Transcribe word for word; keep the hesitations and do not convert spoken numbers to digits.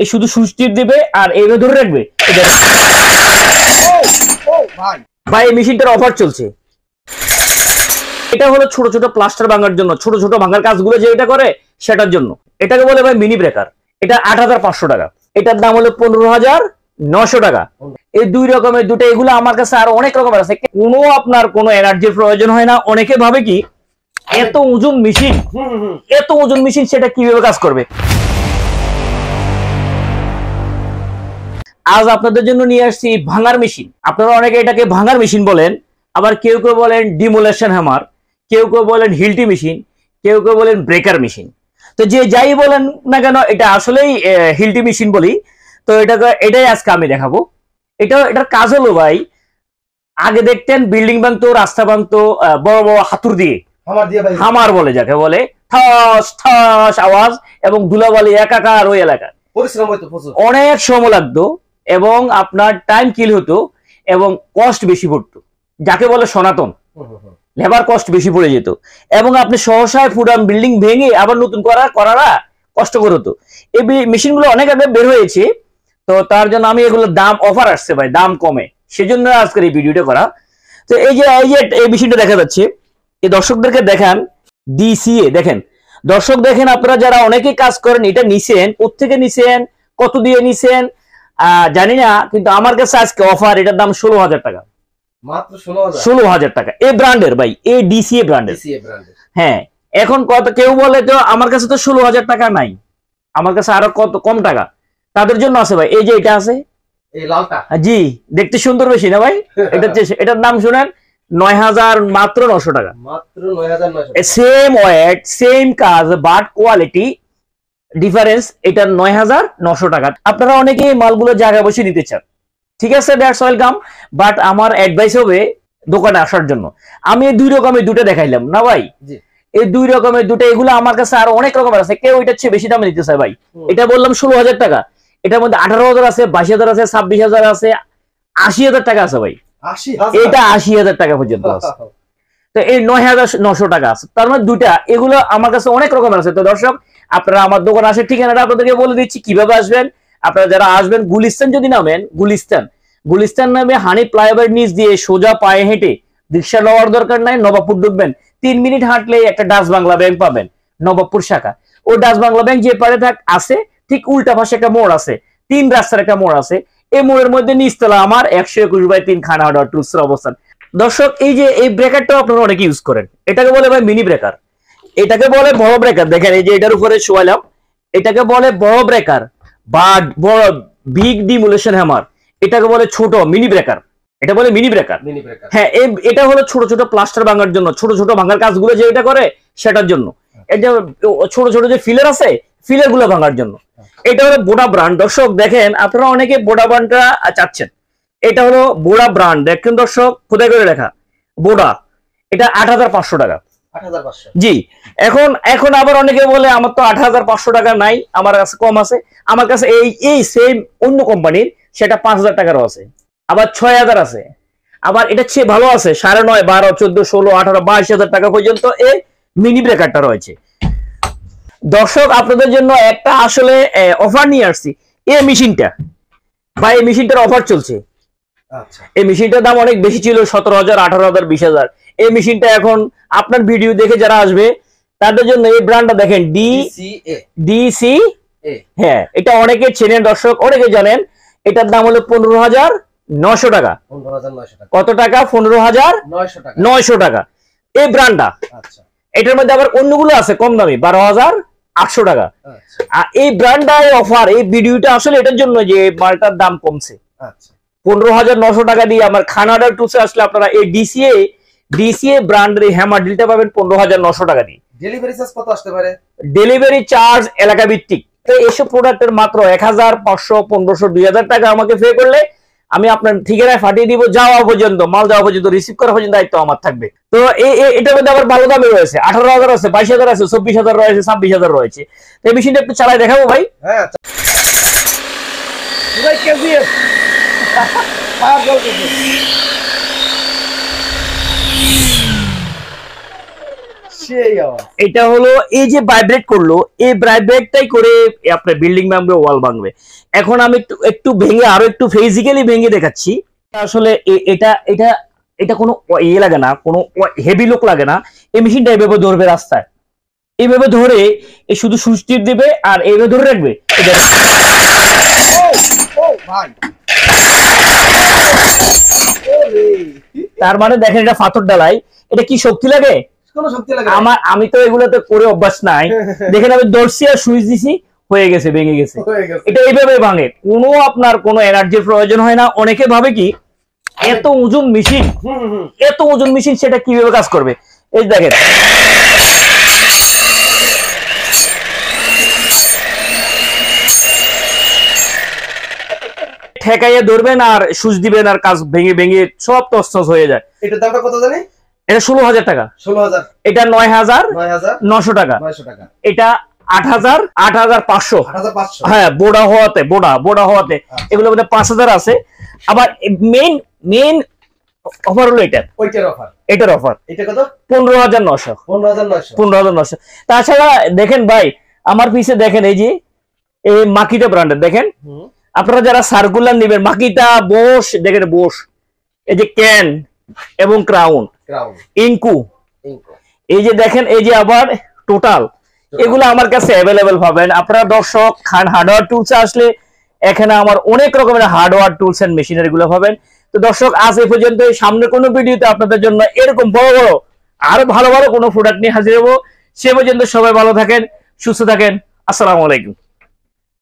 ये शुद्ध सुस्टीर देबे और एवे धरे रखबे ओ ओ भाई भाई মেশিনটার অফার চলছে এটা হলো ছোট ছোট প্লাস্টার ভাঙার জন্য ছোট ছোট ভাঙার কাজগুলো যে এটা করে সেটার জন্য এটাকে বলে ভাই মিনি ব্রেকার এটা আট হাজার পাঁচশো টাকা এটার দাম হলো পনেরো হাজার নয়শো টাকা এই দুই রকমের দুটো এগুলো আমার কাছে আর অনেক রকমের আছে কোনো আপনার কোনো এনার্জির প্রয়োজন হয় না অনেকে ভাবে কি এত ওজন মেশিন এত ওজন মেশিন সেটা কিভাবে কাজ করবে आज আপনাদের জন্য নিয়ে আসছি ভাঙার মেশিন আপনারা অনেকে এটাকে ভাঙার মেশিন বলেন আবার কেউ কেউ বলেন ডিমোলেশন হ্যামার কেউ কেউ বলেন হিলটি মেশিন কেউ কেউ বলেন ব্রেকার মেশিন তো যে যাই বলেন না কেন এটা আসলেই হিলটি মেশিন বলি তো এটাকে এটাই আজকে আমি দেখাবো এটা এটার কাজ হলো ভাই আগে দেখতেন বিল্ডিং ভাঙতো রাস্তা ভাঙতো বড় বড় হাতুড়ি দিয়ে হামার দিয়ে ভাই হামার বলে যাকে বলে ঠাস ঠাস আওয়াজ এবং ধুলাবালি একাকার ওই এলাকা পরিশ্রম হইতো প্রচুর অনেক সময় লাগতো এবং আপনার টাইম কিল হতো এবং কষ্ট বেশি পড়তো যাকে বলে সনাতন লেবার কষ্ট বেশি পড়ে যেত এবং আপনি সহসায় পুরান বিল্ডিং ভেঙে আবার নতুন করা করারা কষ্টকর হতো এই মেশিনগুলো অনেক আগে বের হয়েছে তো তার জন্য আমি এগুলো দাম অফার আসছে ভাই দাম কমে সেজন্য আজকে এই ভিডিওটা করা তো এই যে এই যে এই মেশিনটা দেখা যাচ্ছে এই দর্শকদেরকে দেখান ডিসিএ দেখেন দর্শক দেখেন আপনারা যারা অনেকে কাজ করেন এটা নিছেন কোথা থেকে নিছেন কত দিয়ে নিছেন জানি না কিন্তু আমার কাছে আজকে অফার এটার দাম ষোলো হাজার টাকা মাত্র ষোলো হাজার টাকা এই ব্র্যান্ডের ভাই এই ডিসিএ ব্র্যান্ডের ডিসিএ ব্র্যান্ডের হ্যাঁ এখন কত কেউ বলে তো আমার কাছে তো ষোলো হাজার টাকা নাই আমার কাছে আরো কত কম টাকা তাদের জন্য আছে ভাই এই যে এটা আছে এই লালটা জি দেখতে সুন্দর বেশি না ভাই এটা এটার নাম শুনেন নয় হাজার মাত্র নয়শো টাকা মাত্র নয় হাজার নয়শো সেম ওয়েট সেম কাজ বাট কোয়ালিটি ডিফারেন্স এটা নয় হাজার নয়শো টাকা আপনারা অনেকে মালগুলো জায়গা বসে নিতে চান ঠিক আছে দ্যাটস ওয়েলকাম বাট আমার অ্যাডভাইস হবে দোকানে আসার জন্য আমি দুই রকমের দুটো দেখাইলাম না ভাই জি এই দুই রকমের দুটো এগুলো আমার কাছে আর অনেক রকমের আছে কেউ এটার চেয়ে বেশি দামে নিতে চায় ভাই এটা বললাম ষোলো হাজার টাকা এটার মধ্যে আঠারো হাজার আছে বাইশ হাজার আছে ছাব্বিশ হাজার আছে আশি হাজার টাকা আছে ভাই আশি হাজার এটা আশি হাজার টাকা পর্যন্ত আছে তো এই নয় হাজার নয়শো টাকা আছে তার মানে দুটো এগুলো আমার কাছে অনেক রকমের আছে তো দর্শক আপনারা আমার দোকান আসার ঠিকানাটা আপনাদেরকে বলে দিচ্ছি কিভাবে আসবেন আপনারা যারা আসবেন গুলিস্তান যদি নামেন গুলিস্তান গুলিস্তান নামে হানি ফ্লাইওভার নিচ দিয়ে সোজা পায়ে হেঁটে রিক্সা নেওয়ার দরকার নাই নবাবপুর ঢুকবেন তিন মিনিট হাঁটলে একটা ডাচ বাংলা ব্যাংক পাবেন নবাবপুর শাখা ও ডাচ বাংলা ব্যাংক যে পারে থাক আছে ঠিক উল্টা পাশে একটা মোড় আছে তিন রাস্তার একটা মোড় আছে এই মোড়ের মধ্যে নিচতলা আমার একশো একুশ বাই তিন খানা ডট টুসের অবস্থান দর্শক এই যে এই ব্রেকারটাও আপনারা অনেকে ইউজ করেন এটাকে বলে ভাই মিনি ব্রেকার এটাকে বলে বড় ব্রেকার দেখেন এই যে এটার উপরে শোয়ালাম এটাকে বলে বড় ব্রেকার বা বড় বিগ ডিমোলেশন হ্যামার এটাকে বলে ছোট মিনি ব্রেকার এটা বলে মিনি ব্রেকার মিনি ব্রেকার হ্যাঁ এটা হলো ছোট ছোট প্লাস্টার ভাঙার জন্য ছোট ছোট ভাঙার কাজগুলো যে এটা করে সেটার জন্য এটা ছোট ছোট যে ফিলার আছে ফিলারগুলো ভাঙার জন্য এটা হলো বোডা ব্র্যান্ড দর্শক দেখেন আপনারা অনেকে বোডা ব্র্যান্ডটা চাচ্ছেন এটা হলো বোডা ব্র্যান্ড দেখেন দর্শক খোদাই করে লেখা বোডা এটা আট হাজার পাঁচশো টাকা জি এখন এখন আবার অনেকে বলে আমার তো আট হাজার পাঁচশো টাকা নাই আমার কাছে কম আছে আমার কাছে এই এই সেম অন্য কোম্পানির সেটা পাঁচ হাজার টাকারও আছে আবার ছয় হাজার আছে আবার এটা চেয়ে ভালো আছে সাড়ে নয় বারো চোদ্দ ষোলো আঠারো বাইশ হাজার টাকা পর্যন্ত এই মিনি ব্রেকারটা রয়েছে দর্শক আপনাদের জন্য একটা আসলে অফার নিয়ে আসছি এই মেশিনটা বা এই মেশিনটার অফার চলছে আচ্ছা এই মেশিনটার দাম অনেক বেশি ছিল সতেরো হাজার আঠারো হাজার বিশ হাজার এই মেশিনটা এখন আপনার ভিডিও দেখে যারা আসবে তাদের জন্য এই ব্র্যান্ডটা দেখেন ডিসিএ ডিসিএ হ্যাঁ এটা অনেকে চেনেন দর্শক অনেকে জানেন এটার দাম হলো পনেরো হাজার নয়শো টাকা পনেরো হাজার নয়শো টাকা কত টাকা পনেরো হাজার নয়শো টাকা নয়শো টাকা এই ব্র্যান্ডটা আচ্ছা এটার মধ্যে আবার অন্যগুলো আছে কম দামি বারো হাজার আটশো টাকা আর এই ব্র্যান্ডটাই অফার এই ভিডিওটা আসলে এটার জন্য যে মালটার দাম কমছে আচ্ছা পনেরো হাজার নয়শো টাকা দিয়ে আমার খানাডা টুসে আসলে আপনারা এই ডিসিএ ডিসিএ ব্র্যান্ডের হ্যামার ডিলটা পাবেন পনেরো হাজার নয়শো টাকা দিয়ে ডেলিভারি চার্জ কত আসতে পারে ডেলিভারি চার্জ এলাকা ভিত্তিক তো এইসব প্রোডাক্টের মাত্র এক হাজার পাঁচশো পনেরোশো দুই হাজার টাকা আমাকে পে করলে আমি আপনার ঠিকানায় ফাটিয়ে দিব যাওয়া পর্যন্ত মাল যাওয়া পর্যন্ত রিসিভ করা পর্যন্ত দায়িত্ব আমার থাকবে তো এটার মধ্যে আবার ভালো দামে রয়েছে আঠারো হাজার আছে বাইশ হাজার আছে চব্বিশ হাজার রয়েছে ছাব্বিশ হাজার রয়েছে এই মেশিনটা একটু চালাই দেখাবো ভাই হ্যাঁ এটা হলো এই যে ভাইব্রেট করলো, এই ভাইব্রেটটাই করে আপনার বিল্ডিং ভাঙবে, ওয়াল ভাঙবে। এখন আমি একটু ভেঙে আরো একটু ফিজিক্যালি ভেঙে দেখাচ্ছি। আসলে এটা এটা এটা কোনো ইয়ে লাগে না, কোনো হেভি লোক লাগে না। এই মেশিনটা এভাবে ধরবে রাস্তায়, এইভাবে ধরে এই শুধু সুইচ টিপ দেবে আর এইভাবে ধরে রাখবে। তার মানে দেখেন এটা পাথর ঢালাই, এটা কি শক্তি লাগে? কোনো শক্তি লাগে আমার, আমি তো এগুলোতে করে অভ্যাস নাই। দেখেন আমি দর্শি আর সুইচ দিছি, হয়ে গেছে, ভেঙে গেছে। এটা এইভাবে ভাঙে, কোনো আপনার কোনো এনার্জির প্রয়োজন হয় না। অনেকে ভাবে কি এত ওজন মেশিন, এত ওজন মেশিন সেটা কিভাবে কাজ করবে? এই দেখেন ঠেকাইয়া ধরবেন আর সুচ দিবেন আর কাজ ভেঙে ভেঙে সব তছনছ হয়ে যায়। এটার দামটা কত জানেন? এটা ষোলো হাজার টাকা। ষোলো হাজার। এটা নয় হাজার নয়শো টাকা। এটা আট হাজার আট হাজার পাঁচশো। হ্যাঁ, বোড়া হওয়াতে বোড়া বোড়া হওয়াতে এগুলো মধ্যে পাঁচ হাজার আছে। আবার মেইন মেইন অফার হলো এটা, ওইটার অফার, এটার অফার। এটা কত? পনেরো হাজার নয়শো। পনেরো হাজার নয়শো পনেরো হাজার নয়শো তাছাড়া দেখেন ভাই, আমার পিছে দেখেন এই যে এই মাকিটা ব্র্যান্ডের, দেখেন আপনারা যারা সার্কুলার নেবেন, মাকিটা, বোস, দেখেন বোস, এই যে ক্যান এবং ক্রাউন, ইনকু, এই যে দেখেন, এই যে আবার টোটাল, এগুলো আমার কাছে অ্যাভেলেবেল পাবেন। আপনারা দর্শক খান হার্ডওয়্যার টুলস আসলে এখানে আমার অনেক রকমের হার্ডওয়্যার টুলস এন্ড মেশিনারি গুলো পাবেন। তো দর্শক আজ এই পর্যন্ত, সামনে কোনো ভিডিওতে আপনাদের জন্য এরকম বড় বড় আরো ভালো ভালো কোনো প্রোডাক্ট নিয়ে হাজির হবো। সে পর্যন্ত সবাই ভালো থাকেন, সুস্থ থাকেন। আসসালামু আলাইকুম।